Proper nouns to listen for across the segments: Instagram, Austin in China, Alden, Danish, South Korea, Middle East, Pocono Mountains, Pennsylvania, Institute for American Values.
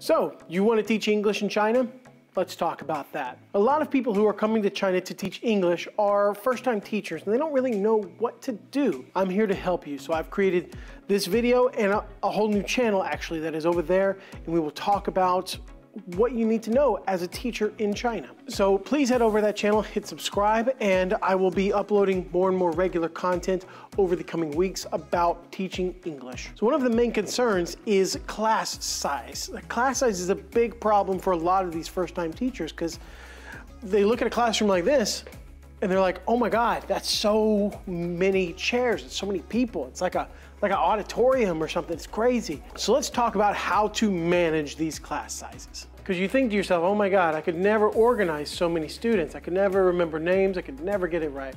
So, you want to teach English in China? Let's talk about that. A lot of people who are coming to China to teach English are first-time teachers, and they don't really know what to do. I'm here to help you, so I've created this video and a whole new channel, actually, that is over there, and we will talk about what you need to know as a teacher in China. So please head over to that channel, hit subscribe, and I will be uploading more and more regular content over the coming weeks about teaching English. So one of the main concerns is class size. The class size is a big problem for a lot of these first-time teachers because they look at a classroom like this and they're like, oh my God, that's so many chairs, it's so many people. It's like an auditorium or something, it's crazy. So let's talk about how to manage these class sizes. Because you think to yourself, oh my God, I could never organize so many students. I could never remember names, I could never get it right.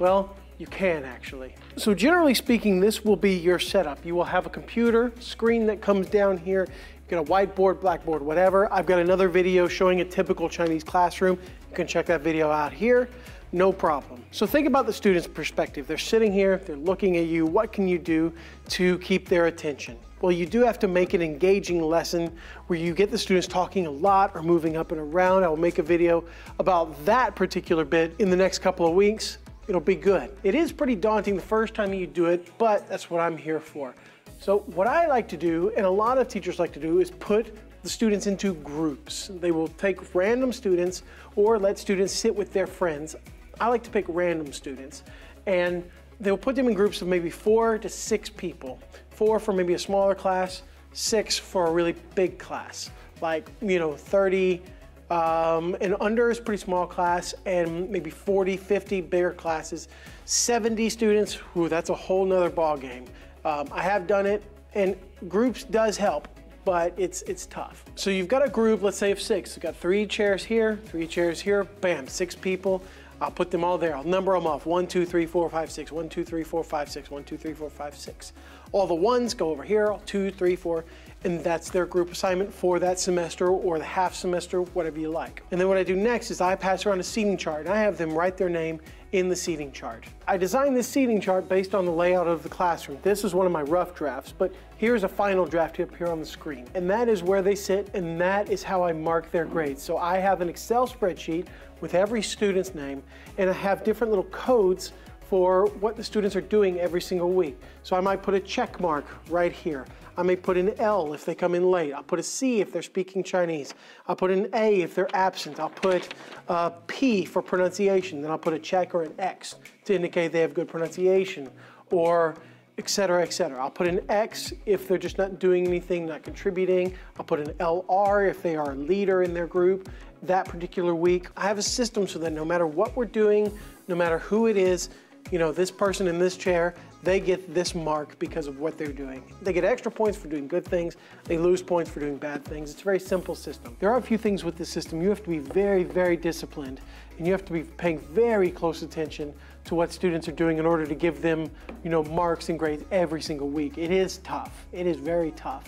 Well, you can actually. So generally speaking, this will be your setup. You will have a computer screen that comes down here. You get a whiteboard, blackboard, whatever. I've got another video showing a typical Chinese classroom. You can check that video out here. No problem. So think about the student's perspective. They're sitting here, they're looking at you. What can you do to keep their attention? Well, you do have to make an engaging lesson where you get the students talking a lot or moving up and around. I will make a video about that particular bit in the next couple of weeks. It'll be good. It is pretty daunting the first time you do it, but that's what I'm here for. So what I like to do, and a lot of teachers like to do, is put the students into groups. They will take random students or let students sit with their friends. I like to pick random students, and they'll put them in groups of maybe 4 to 6 people. 4 for maybe a smaller class, 6 for a really big class. Like, you know, 30 and under is pretty small class, and maybe 40, 50 bigger classes. 70 students, ooh, that's a whole nother ball game. I have done it, and groups does help, but it's tough. So you've got a group, let's say of 6. You've got 3 chairs here, 3 chairs here, bam, 6 people. I'll put them all there. I'll number them off. 1, 2, 3, 4, 5, 6. 1, 2, 3, 4, 5, 6. 1, 2, 3, 4, 5, 6. All the ones go over here. 2, 3, 4, and that's their group assignment for that semester or the half semester, whatever you like. And then what I do next is I pass around a seating chart, and I have them write their name in the seating chart. I designed this seating chart based on the layout of the classroom. This is one of my rough drafts, but here's a final draft up here on the screen. And that is where they sit, and that is how I mark their grades. So I have an Excel spreadsheet with every student's name, and I have different little codes for what the students are doing every single week. So I might put a check mark right here. I may put an L if they come in late. I'll put a C if they're speaking Chinese. I'll put an A if they're absent. I'll put a P for pronunciation. Then I'll put a check or an X to indicate they have good pronunciation, or et cetera, et cetera. I'll put an X if they're just not doing anything, not contributing. I'll put an LR if they are a leader in their group that particular week. I have a system so that no matter what we're doing, no matter who it is, you know, this person in this chair, they get this mark because of what they're doing. They get extra points for doing good things, they lose points for doing bad things. It's a very simple system. There are a few things with this system. You have to be very, very disciplined, and you have to be paying very close attention to what students are doing in order to give them, you know, marks and grades every single week. It is tough. It is very tough.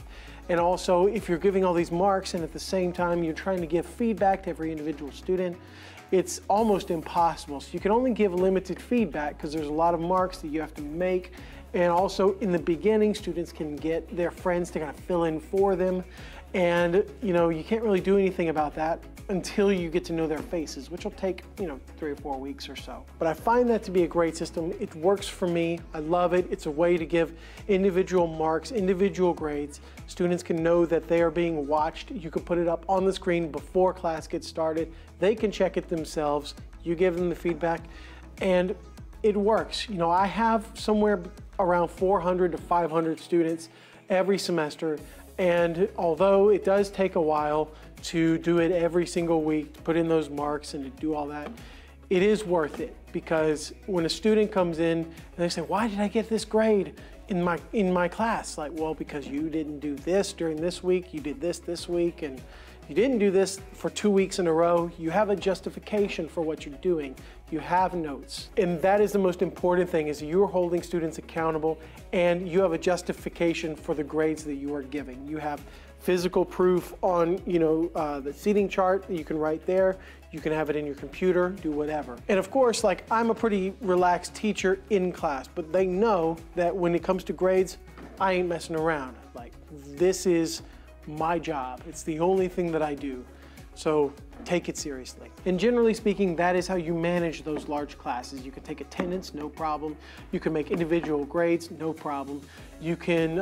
And also, if you're giving all these marks and at the same time you're trying to give feedback to every individual student, it's almost impossible. So you can only give limited feedback because there's a lot of marks that you have to make. And also in the beginning, students can get their friends to kind of fill in for them. And you know, you can't really do anything about that until you get to know their faces, which will take, you know, 3 or 4 weeks or so. But I find that to be a great system. It works for me. I love it. It's a way to give individual marks, individual grades. Students can know that they are being watched. You can put it up on the screen before class gets started. They can check it themselves. You give them the feedback, and it works. You know, I have somewhere around 400 to 500 students every semester. And although it does take a while to do it every single week, to put in those marks and to do all that, it is worth it, because when a student comes in and they say, why did I get this grade in my class? Like, well, because you didn't do this during this week, you did this week, and you didn't do this for 2 weeks in a row. You have a justification for what you're doing. You have notes. And that is the most important thing, is you're holding students accountable, and you have a justification for the grades that you are giving. You have physical proof on, you know, the seating chart that you can write there. You can have it in your computer, do whatever. And of course, like, I'm a pretty relaxed teacher in class, but they know that when it comes to grades, I ain't messing around. Like, this is my job. It's the only thing that I do. So take it seriously. And generally speaking, that is how you manage those large classes. You can take attendance, no problem. You can make individual grades, no problem. You can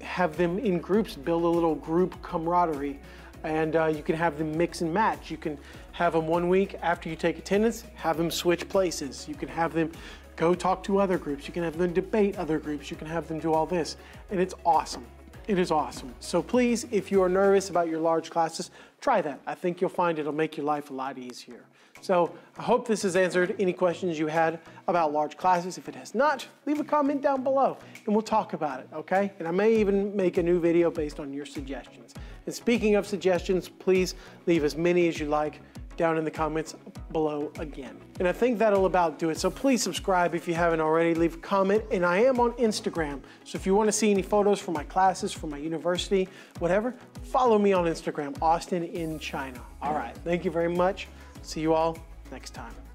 have them in groups, build a little group camaraderie, and you can have them mix and match. You can have them one week after you take attendance, have them switch places. You can have them go talk to other groups. You can have them debate other groups. You can have them do all this, and it's awesome. It is awesome. So please, if you are nervous about your large classes, try that. I think you'll find it'll make your life a lot easier. So I hope this has answered any questions you had about large classes. If it has not, leave a comment down below and we'll talk about it, okay? And I may even make a new video based on your suggestions. And speaking of suggestions, please leave as many as you like down in the comments below again. And I think that'll about do it. So please subscribe if you haven't already, leave a comment. And I am on Instagram. So if you want to see any photos from my classes, from my university, whatever, follow me on Instagram, Austin in China. All right, thank you very much. See you all next time.